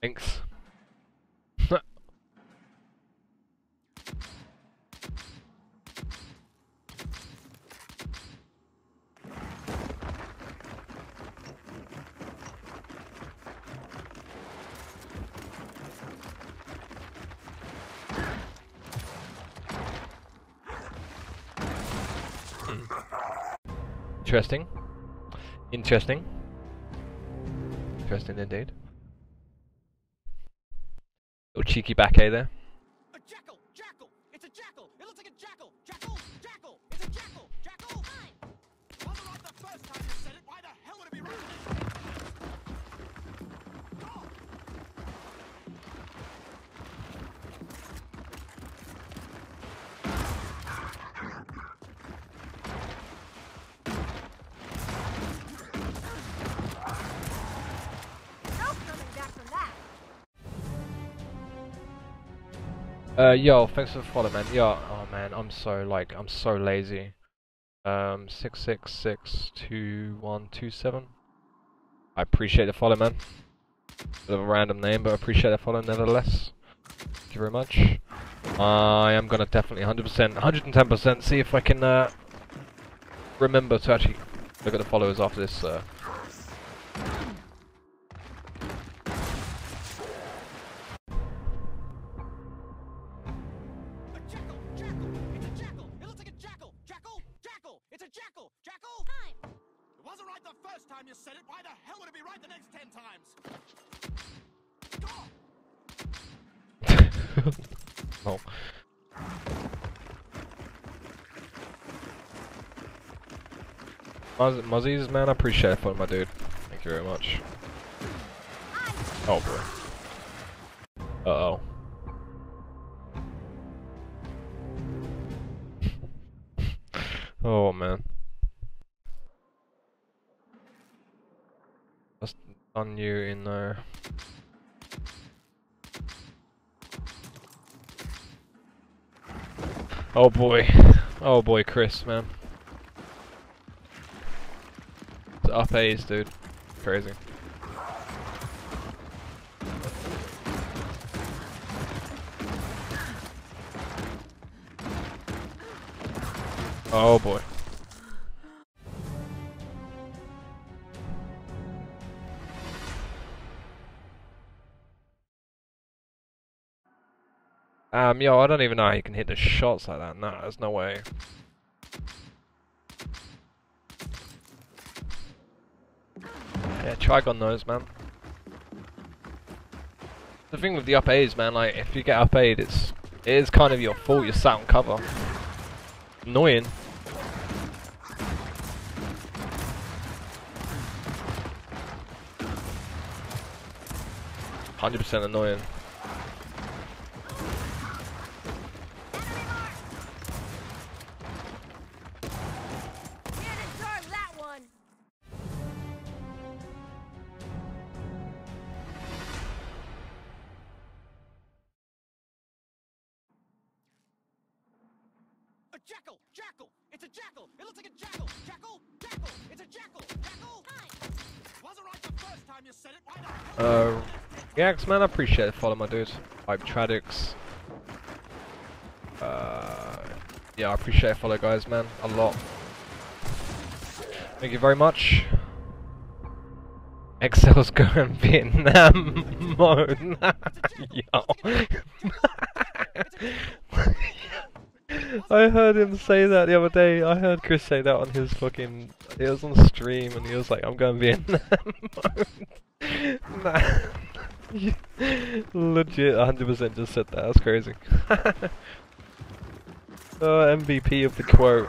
Thanks. Interesting. Interesting. Interesting indeed. Little cheeky back A there. A jackal! Jackal! It's a jackal! It looks like a jackal! Jackal! Jackal! It's a jackal! Jackal! Fine! Wasn't right the first time you said it, why the hell would it be yo, thanks for the follow, man. Yeah, oh man, I'm so lazy. 66622127. I appreciate the follow, man. Bit of a random name, but I appreciate the follow nevertheless. Thank you very much. I am gonna definitely 110% see if I can remember to actually look at the followers after this. Muzzies, man, I appreciate it for my dude. Thank you very much. Oh boy. Uh oh. Oh man. Just done you in there. Oh boy. Oh boy, Chris, man. Up A's, dude. Crazy. Oh boy. Yo, I don't even know how you can hit the shots like that. Nah, there's no way. Yeah, Trigon knows, man. The thing with the up A's, man, like, if you get up A'd, it is kind of your fault, you're sat on cover. Annoying. It's 100% annoying. Jackal! Jackal! It's a jackal! It looks like a jackal! Jackal! Jackal! It's a jackal! Jackal! Wasn't right the first time you said it, why not? Yaks, man, I appreciate it, follow my dudes. Hype Tradix. Yeah, I appreciate it, follow guys, man. A lot. Thank you very much. Xcells going Vietnam mode. Yo. I heard him say that the other day. I heard Chris say that on his fucking. It was on stream, and he was like, "I'm going Vietnam." Nah, legit, 100% just said that. That's crazy. MVP of the quote.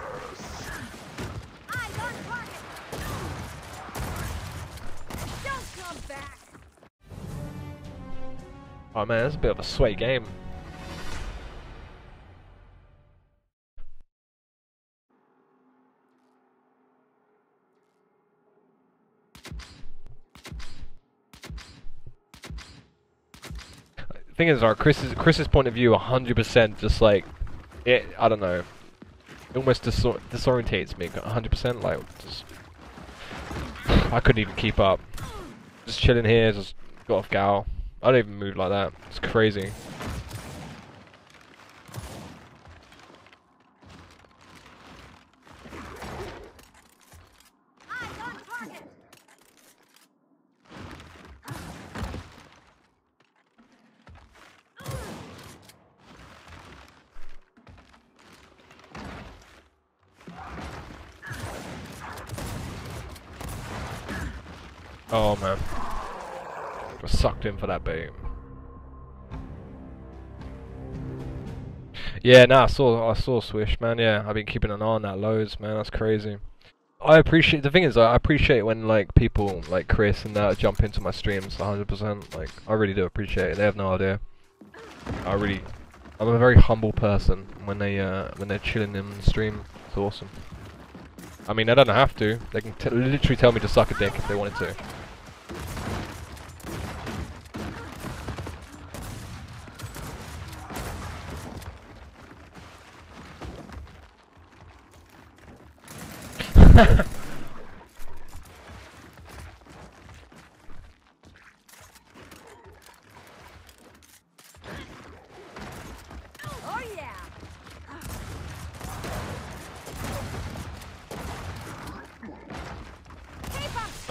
Oh man, that's a bit of a sway game. thing is, our Chris's point of view, 100%, just like it. I don't know. It almost disorientates me. 100%, like just, I couldn't even keep up. Just chilling here, just got off Gal. I don't even move like that. It's crazy. Oh man, I sucked in for that boom. Yeah, nah, I saw Swish, man. Yeah, I've been keeping an eye on that loads, man. That's crazy. I appreciate, the thing is, I appreciate when like people like Chris and that jump into my streams 100%. Like, I really do appreciate it. They have no idea. I'm a very humble person when they're chilling in the stream. It's awesome. I mean, they don't have to. They can literally tell me to suck a dick if they wanted to.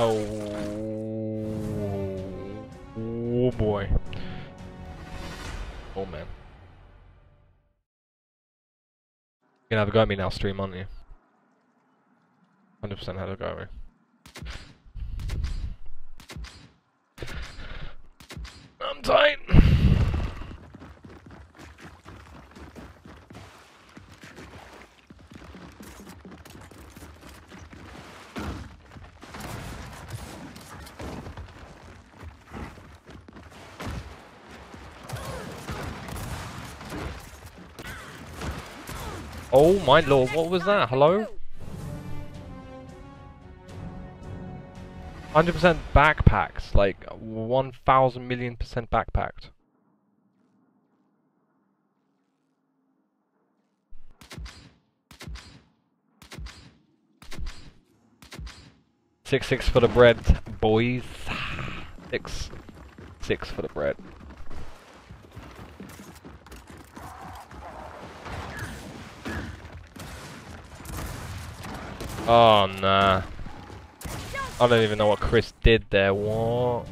Oh boy. Oh man. You're gonna have a go at me now, stream, aren't you? 100% had a go at me. I'm tight. Oh my lord, what was that? Hello? 100% backpacks, like 1,000,000,000% backpacked. Six for the bread, boys. Six for the bread. Oh nah. I don't even know what Chris did there. What?